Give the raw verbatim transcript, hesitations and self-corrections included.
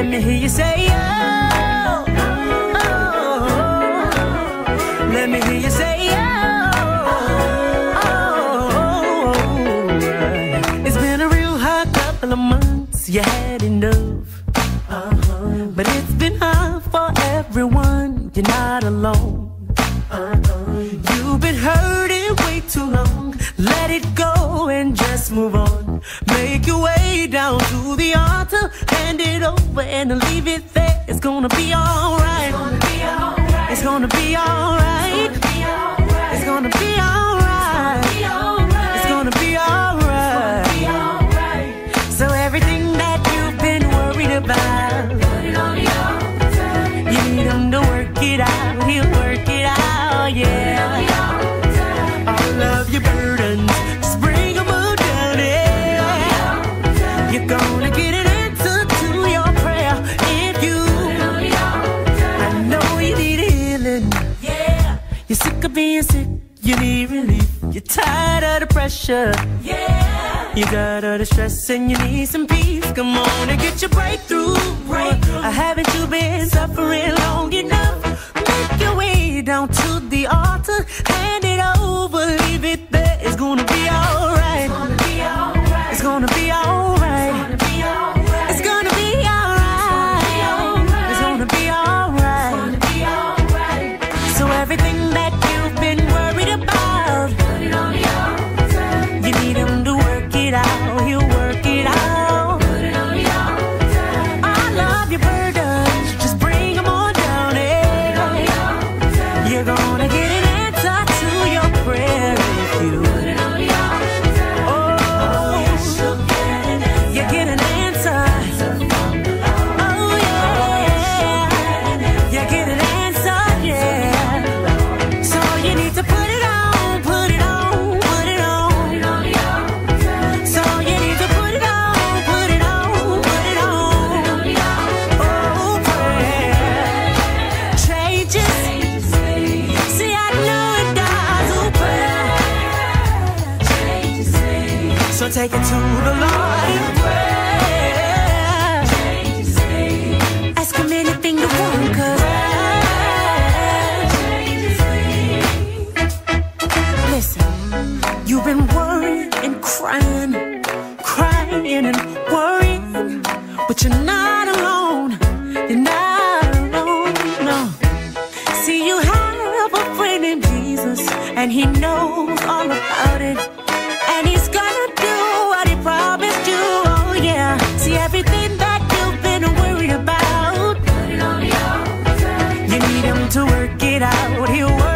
Let me hear you say oh, oh, oh. Let me hear you say oh, oh, oh. It's been a real hot couple of months. You had enough, uh-huh. But it's been hard for everyone. You're not alone, uh-huh. You've been hurting way too long. Let it go and just move on. Make your way down to the altar, hand it over and leave it there. It's gonna be alright. It's gonna be alright. It's gonna be alright. It's gonna be alright. So everything that you've been worried about, you need him to work it out. He'll work it out, yeah. All of your burdens, just bring them all down, yeah. You're gonna get it. You're sick of being sick, you need relief. You're tired of the pressure, yeah. You got all the stress and you need some peace. Come on and get your breakthrough, breakthrough. Haven't you been suffering long enough? Make your way down to the altar, hand it over, leave it there. It's gonna be alright. It's gonna be alright. It's gonna be alright. It's gonna be alright. So everything that you've been worried about, you need him to work it out. He'll work it out. I love your burdens, just bring them all down, yeah. You're gonna get an answer to your prayer if you, oh, you get an answer. Oh yeah, you get an answer, yeah. So you need to put it on, put it on, put it on. So you need to put it on, put it on, put it on. Oh, prayer changes. See, I know it does. Oh, prayer. So take it to the Lord in prayer. Ask him anything you want, 'cause listen, you've been worrying and crying, crying and worrying, but you're not alone. You're not alone, no. See, you have a friend in Jesus, and he knows all about it, and he's gonna do what he promised you. Oh yeah. See, everything that you've been worried about, you need him to work it out. He'll work